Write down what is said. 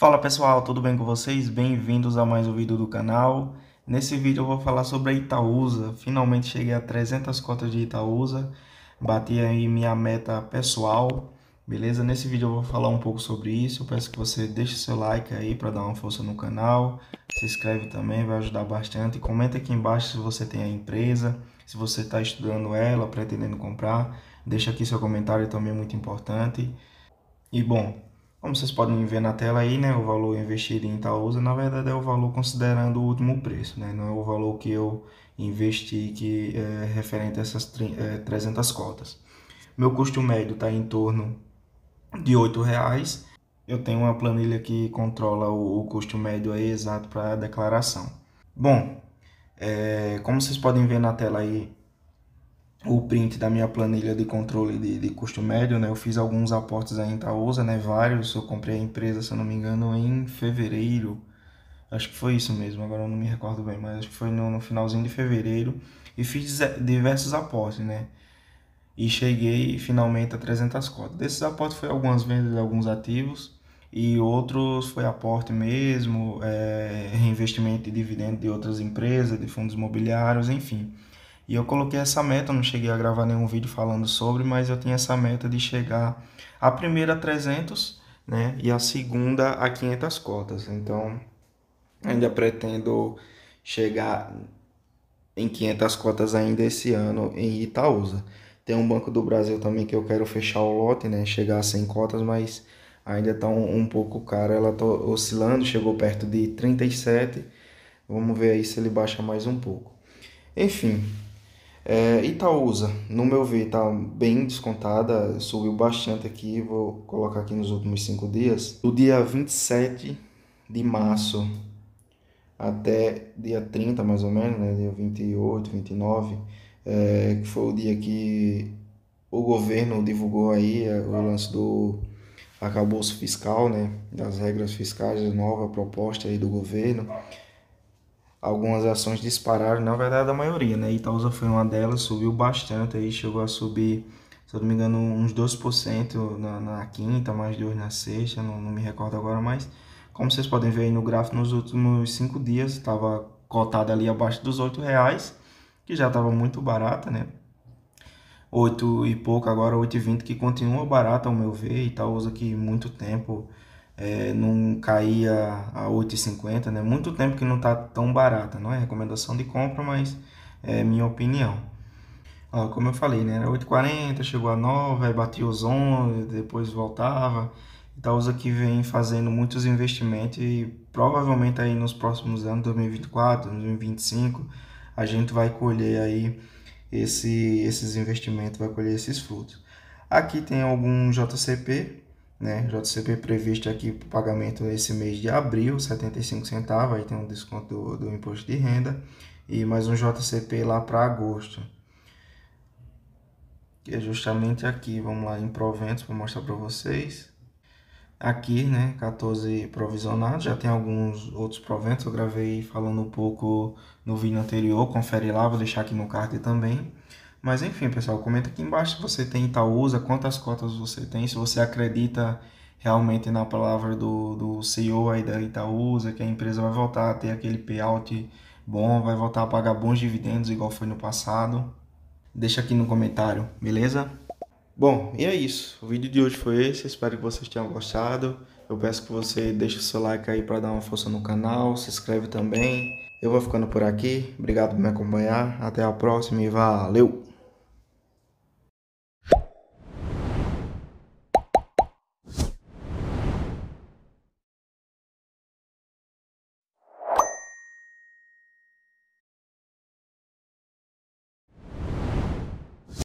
Fala pessoal, tudo bem com vocês? Bem-vindos a mais um vídeo do canal. Nesse vídeo eu vou falar sobre a Itaúsa. Finalmente cheguei a 300 cotas de Itaúsa, bati aí minha meta pessoal, beleza? Nesse vídeo eu vou falar um pouco sobre isso. Eu peço que você deixe seu like aí para dar uma força no canal, se inscreve também, vai ajudar bastante. Comenta aqui embaixo se você tem a empresa, se você está estudando ela, pretendendo comprar. Deixa aqui seu comentário, também é muito importante. E bom, como vocês podem ver na tela aí, né, o valor investido em Itaúsa, na verdade, é o valor considerando o último preço, né? Não é o valor que eu investi que é referente a essas 300 cotas. Meu custo médio está em torno de R$8. Eu tenho uma planilha que controla o custo médio aí exato para a declaração. Bom, como vocês podem ver na tela aí, o print da minha planilha de controle de custo médio, né? Eu fiz alguns aportes aí em Itaúsa, né? Vários, eu comprei a empresa, se eu não me engano, em fevereiro. Acho que foi isso mesmo, agora eu não me recordo bem, mas acho que foi no finalzinho de fevereiro. E fiz diversos aportes, né? E cheguei finalmente a 300 cotas. Desses aportes foi algumas vendas de alguns ativos e outros foi aporte mesmo, reinvestimento e dividendo de outras empresas, de fundos imobiliários, enfim. E eu coloquei essa meta, não cheguei a gravar nenhum vídeo falando sobre, mas eu tinha essa meta de chegar a primeira a 300, né, e a segunda a 500 cotas. Então, ainda pretendo chegar em 500 cotas ainda esse ano em Itaúsa. Tem um Banco do Brasil também que eu quero fechar o lote, né, chegar a 100 cotas, mas ainda está um pouco caro. Ela está oscilando, chegou perto de 37, vamos ver aí se ele baixa mais um pouco. Enfim... Itaúsa, no meu ver, está bem descontada, subiu bastante aqui, vou colocar aqui nos últimos 5 dias. Do dia 27 de março até dia 30, mais ou menos, né? Dia 28, 29, que foi o dia que o governo divulgou aí o lance do arcabouço fiscal, né? Das regras fiscais, nova proposta aí do governo. Algumas ações dispararam, na verdade a maioria, né? Itaúsa foi uma delas, subiu bastante aí, chegou a subir, se eu não me engano, uns 2% na quinta, mais 2% na sexta, não me recordo agora, mas como vocês podem ver aí no gráfico, nos últimos 5 dias estava cotada ali abaixo dos R$8, que já estava muito barata, né? 8 e pouco, agora 8,20, que continua barata ao meu ver. Itaúsa que muito tempo não caía a 8,50, né? Muito tempo que não está tão barata, não é recomendação de compra, mas é minha opinião. Ó, como eu falei, né? Era 8,40, chegou a 9, aí batia os 11, depois voltava. Itaúsa que vem fazendo muitos investimentos e provavelmente aí nos próximos anos, 2024, 2025, a gente vai colher aí esses investimentos, vai colher esses frutos. Aqui tem algum JCP, né? JCP previsto aqui para pagamento nesse mês de abril, 75 centavos, aí tem um desconto do imposto de renda, e mais um JCP lá para agosto, que é justamente aqui. Vamos lá em proventos para mostrar para vocês aqui, né? 14 provisionados, já tem alguns outros proventos, eu gravei falando um pouco no vídeo anterior, confere lá, vou deixar aqui no card também. Mas enfim, pessoal, comenta aqui embaixo se você tem Itaúsa, quantas cotas você tem, se você acredita realmente na palavra do CEO aí da Itaúsa, que a empresa vai voltar a ter aquele payout bom, vai voltar a pagar bons dividendos igual foi no passado. Deixa aqui no comentário, beleza? Bom, e é isso. O vídeo de hoje foi esse, espero que vocês tenham gostado. Eu peço que você deixe o seu like aí para dar uma força no canal, se inscreve também. Eu vou ficando por aqui, obrigado por me acompanhar, até a próxima e valeu!